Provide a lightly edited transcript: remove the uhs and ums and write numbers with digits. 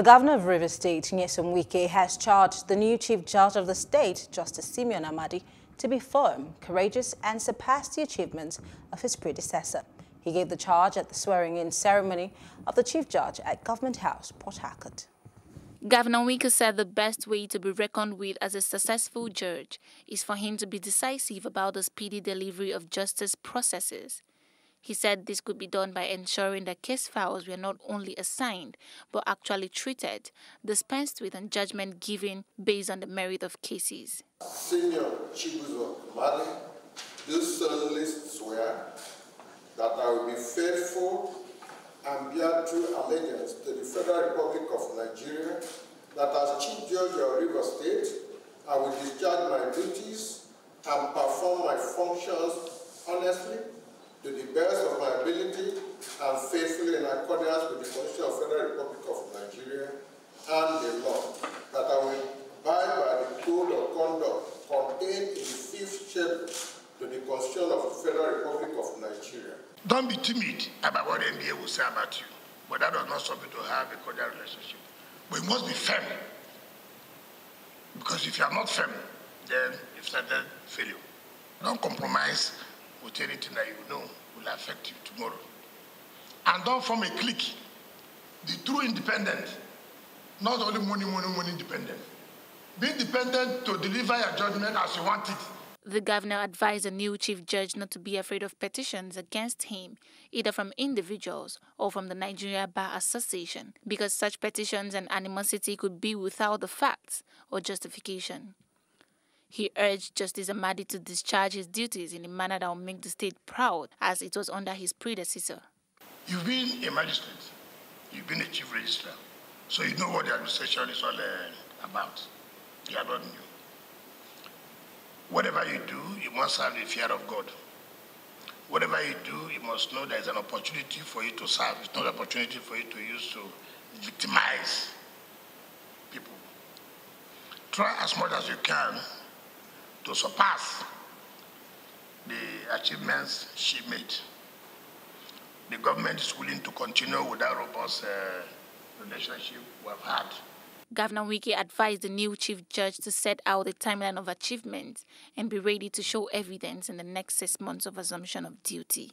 The governor of Rivers State, Nyesom Wike, has charged the new chief judge of the state, Justice Simeon Amadi, to be firm, courageous and surpass the achievements of his predecessor. He gave the charge at the swearing-in ceremony of the chief judge at Government House, Port Harcourt. Governor Wike said the best way to be reckoned with as a successful judge is for him to be decisive about the speedy delivery of justice processes. He said this could be done by ensuring that case files were not only assigned but actually treated, dispensed with, and judgment given based on the merit of cases. Senior Chief Judge Amadi, do solemnly swear that I will be faithful and bear true allegiance to the Federal Republic of Nigeria, that as Chief Judge of Rivers State, I will discharge my duties and perform my functions honestly, to the best of my ability and faithfully in accordance with the Constitution of the Federal Republic of Nigeria and the law, that I will abide by the code of conduct contained in the fifth chapter to the Constitution of the Federal Republic of Nigeria. Don't be timid about what NBA will say about you, but that does not stop you to have a cordial relationship. But you must be firm, because if you are not firm, then you've started failure. Don't compromise with anything that you know will affect you tomorrow. And don't form a clique. The true independent, not only money independent. Be independent to deliver your judgment as you want it. The governor advised the new chief judge not to be afraid of petitions against him, either from individuals or from the Nigeria Bar Association, because such petitions and animosity could be without the facts or justification. He urged Justice Amadi to discharge his duties in a manner that will make the state proud, as it was under his predecessor. You've been a magistrate, you've been a chief registrar, so you know what the administration is all about. You are not new. Whatever you do, you must have the fear of God. Whatever you do, you must know there is an opportunity for you to serve. It's not an opportunity for you to use to victimize people. Try as much as you can to surpass the achievements she made. The government is willing to continue with that robust relationship we have had. Governor Wike advised the new chief judge to set out a timeline of achievements and be ready to show evidence in the next 6 months of assumption of duty.